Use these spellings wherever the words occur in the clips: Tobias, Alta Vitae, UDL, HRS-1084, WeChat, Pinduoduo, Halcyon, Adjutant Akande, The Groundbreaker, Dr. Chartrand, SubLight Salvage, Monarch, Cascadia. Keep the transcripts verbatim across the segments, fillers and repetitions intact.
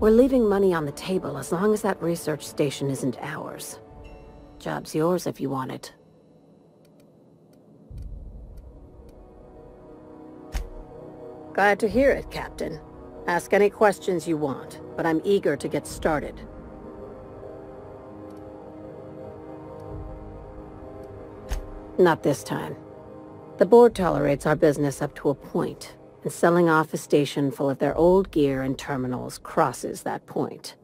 We're leaving money on the table as long as that research station isn't ours. Job's yours if you want it. Glad to hear it, Captain. Ask any questions you want, but I'm eager to get started. Not this time. The board tolerates our business up to a point, and selling off a station full of their old gear and terminals crosses that point.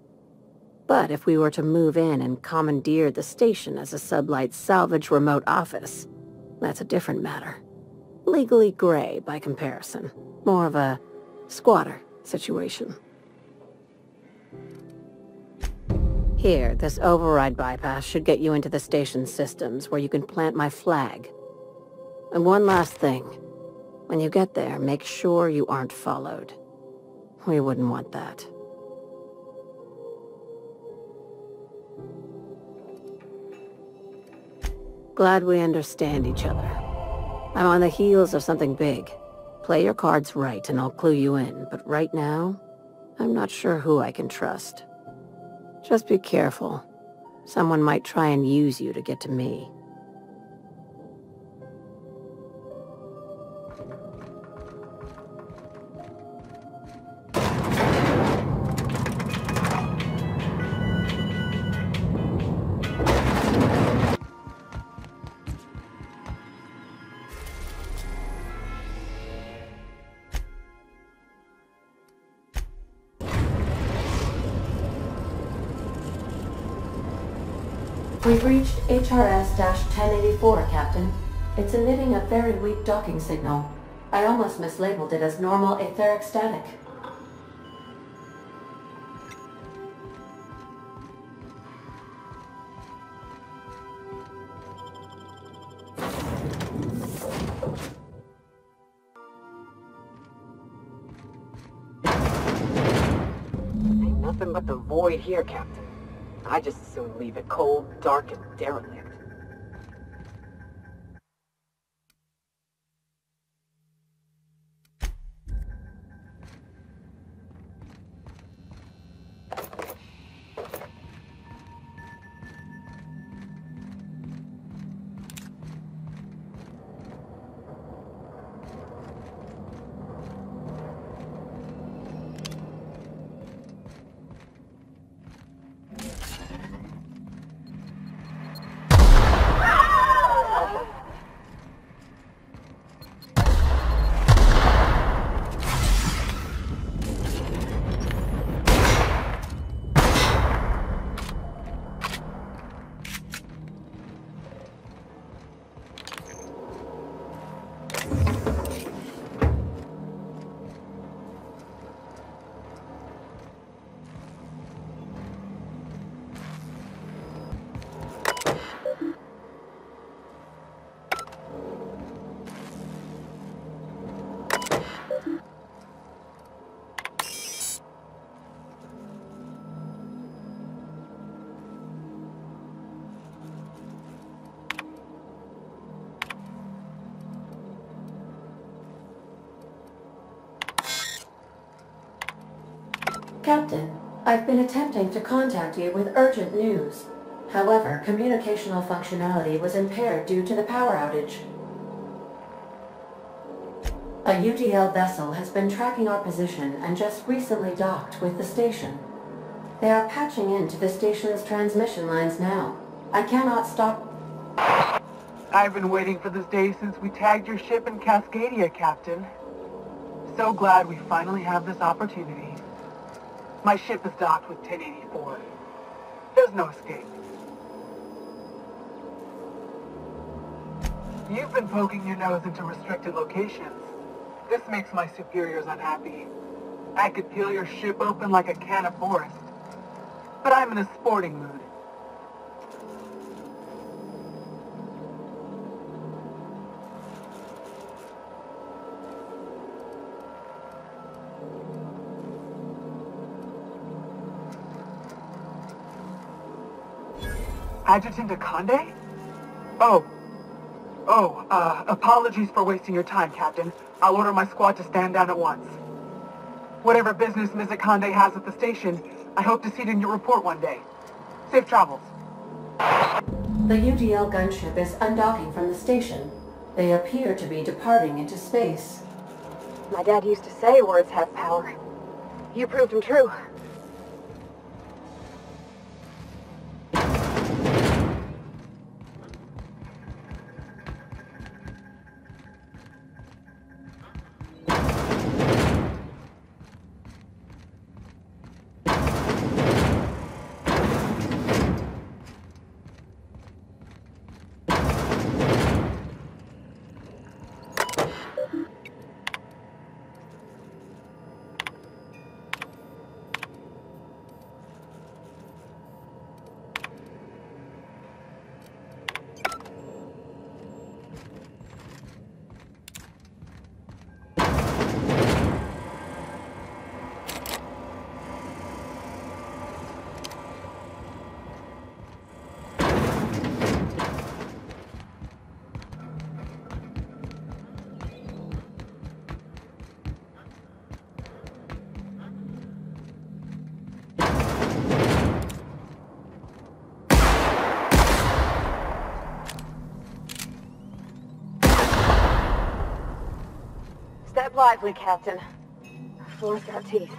But if we were to move in and commandeer the station as a sublight salvage remote office, that's a different matter. Legally gray by comparison. More of a squatter situation. Here, this override bypass should get you into the station systems where you can plant my flag. And one last thing. When you get there, make sure you aren't followed. We wouldn't want that. Glad we understand each other. I'm on the heels of something big. Play your cards right and I'll clue you in, but right now, I'm not sure who I can trust. Just be careful. Someone might try and use you to get to me. We've reached H R S ten eighty-four, Captain. It's emitting a very weak docking signal. I almost mislabeled it as normal etheric static. Ain't nothing but the void here, Captain. I just as soon leave it cold, dark, and derelict. Captain, I've been attempting to contact you with urgent news. However, communicational functionality was impaired due to the power outage. A U D L vessel has been tracking our position and just recently docked with the station. They are patching into the station's transmission lines now. I cannot stop... I've been waiting for this day since we tagged your ship in Cascadia, Captain. So glad we finally have this opportunity. My ship is docked with ten eighty-four. There's no escape. You've been poking your nose into restricted locations. This makes my superiors unhappy. I could peel your ship open like a can of forest. But I'm in a sporting mood. Adjutant Akande? Oh. Oh, uh, apologies for wasting your time, Captain. I'll order my squad to stand down at once. Whatever business Miz Akande has at the station, I hope to see it in your report one day. Safe travels. The U D L gunship is undocking from the station. They appear to be departing into space. My dad used to say words have power. You proved him true. Lively, Captain. Floor's got teeth.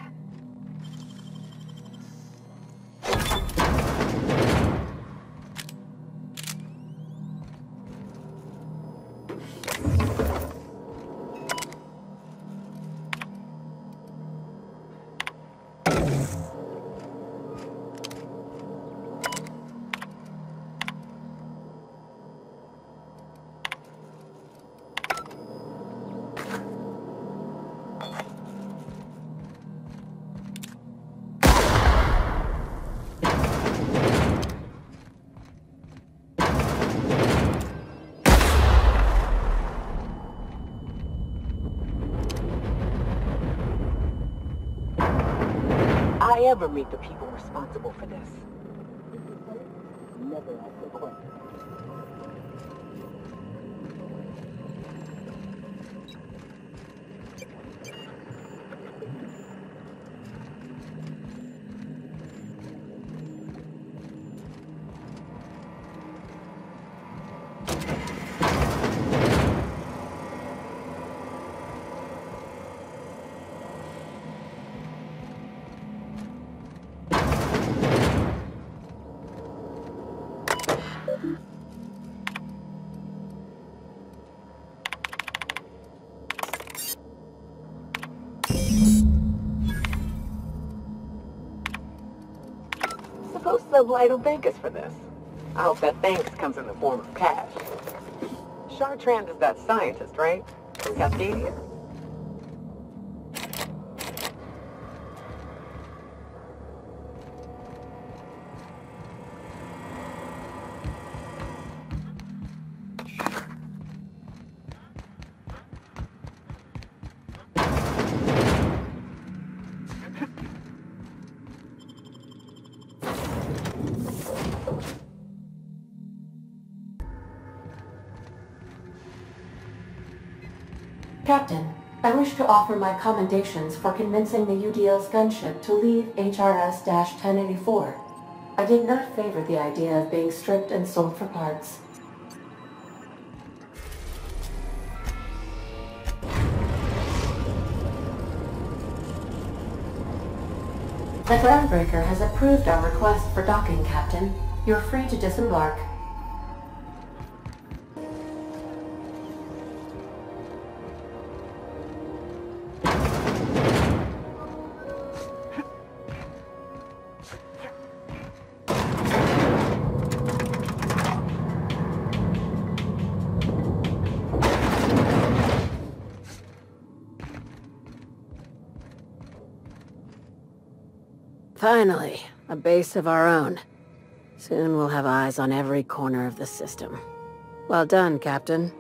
Never meet the people responsible for this. Never ask a question. Light will thank us for this. I hope that thanks comes in the form of cash. Chartrand is that scientist, right? From Cascadia. Captain, I wish to offer my commendations for convincing the U D L's gunship to leave H R S ten eighty-four. I did not favor the idea of being stripped and sold for parts. The Groundbreaker has approved our request for docking, Captain. You're free to disembark. Finally, a base of our own. Soon we'll have eyes on every corner of the system. Well done, Captain.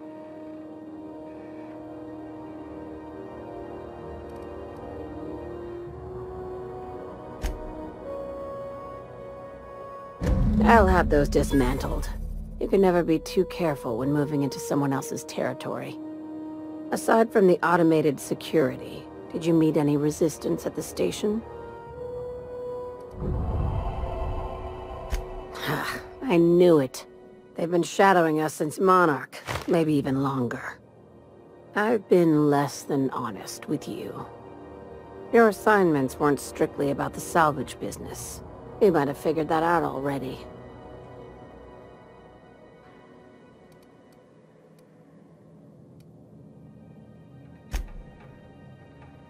I'll have those dismantled. You can never be too careful when moving into someone else's territory. Aside from the automated security, Did you meet any resistance at the station? I knew it. They've been shadowing us since Monarch, maybe even longer. I've been less than honest with you. Your assignments weren't strictly about the salvage business. You might have figured that out already.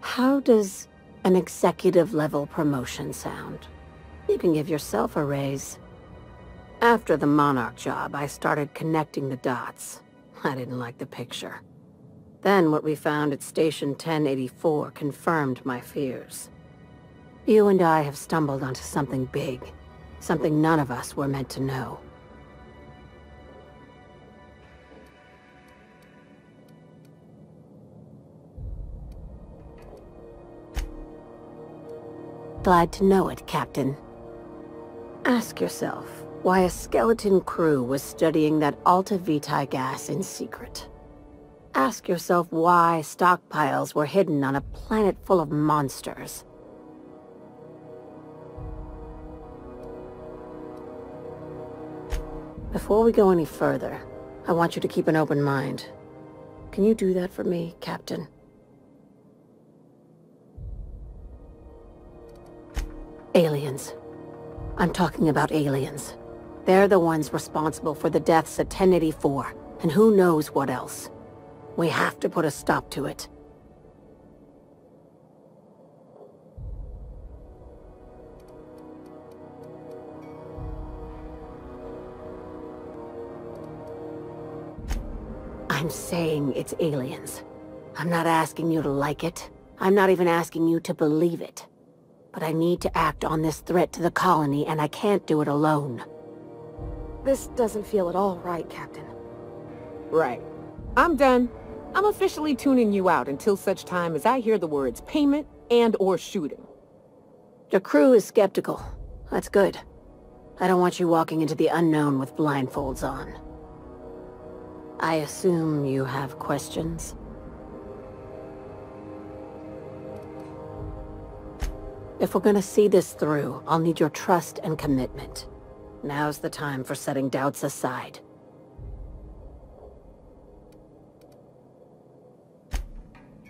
How does an executive-level promotion sound? You can give yourself a raise. After the Monarch job, I started connecting the dots. I didn't like the picture. Then what we found at Station ten eighty-four confirmed my fears. You and I have stumbled onto something big, something none of us were meant to know. Glad to know it, Captain. Ask yourself why a skeleton crew was studying that Alta Vitae gas in secret. Ask yourself why stockpiles were hidden on a planet full of monsters. Before we go any further, I want you to keep an open mind. Can you do that for me, Captain? Aliens. I'm talking about aliens. They're the ones responsible for the deaths at ten eighty-four, and who knows what else. We have to put a stop to it. I'm saying it's aliens. I'm not asking you to like it. I'm not even asking you to believe it. But I need to act on this threat to the colony, and I can't do it alone. This doesn't feel at all right, Captain. Right. I'm done. I'm officially tuning you out until such time as I hear the words payment and or shooting. The crew is skeptical. That's good. I don't want you walking into the unknown with blindfolds on. I assume you have questions? If we're gonna see this through, I'll need your trust and commitment. Now's the time for setting doubts aside.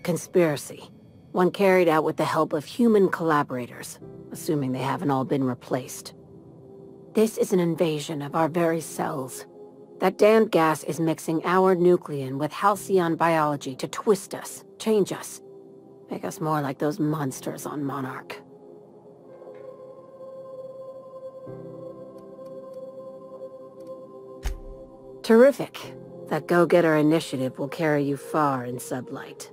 Conspiracy. One carried out with the help of human collaborators, assuming they haven't all been replaced. This is an invasion of our very cells. That damned gas is mixing our nucleon with Halcyon biology to twist us, change us, make us more like those monsters on Monarch. Terrific. That go-getter initiative will carry you far in Sublight.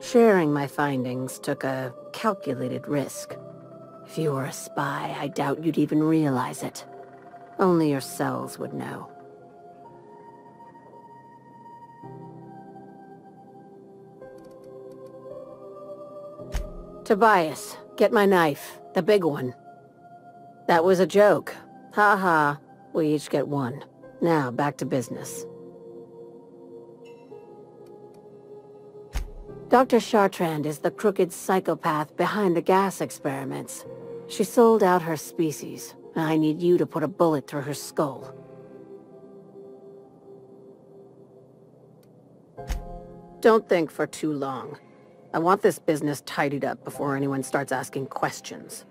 Sharing my findings took a calculated risk. If you were a spy, I doubt you'd even realize it. Only your cells would know. Tobias, get my knife. The big one. That was a joke. Ha ha. We each get one. Now, back to business. Doctor Chartrand is the crooked psychopath behind the gas experiments. She sold out her species, and I need you to put a bullet through her skull. Don't think for too long. I want this business tidied up before anyone starts asking questions.